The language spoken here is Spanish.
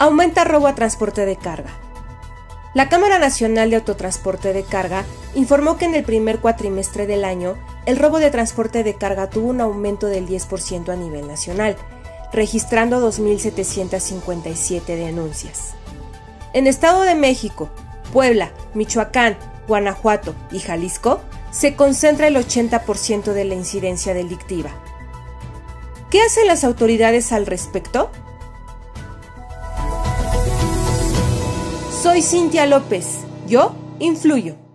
aumenta robo a transporte de carga. La Cámara Nacional de Autotransporte de Carga informó que en el primer cuatrimestre del año, el robo de transporte de carga tuvo un aumento del 10% a nivel nacional, registrando 2.757 denuncias. En Estado de México, Puebla, Michoacán, Guanajuato y Jalisco se concentra el 80% de la incidencia delictiva. ¿Qué hacen las autoridades al respecto? Soy Cintia López, yo influyo.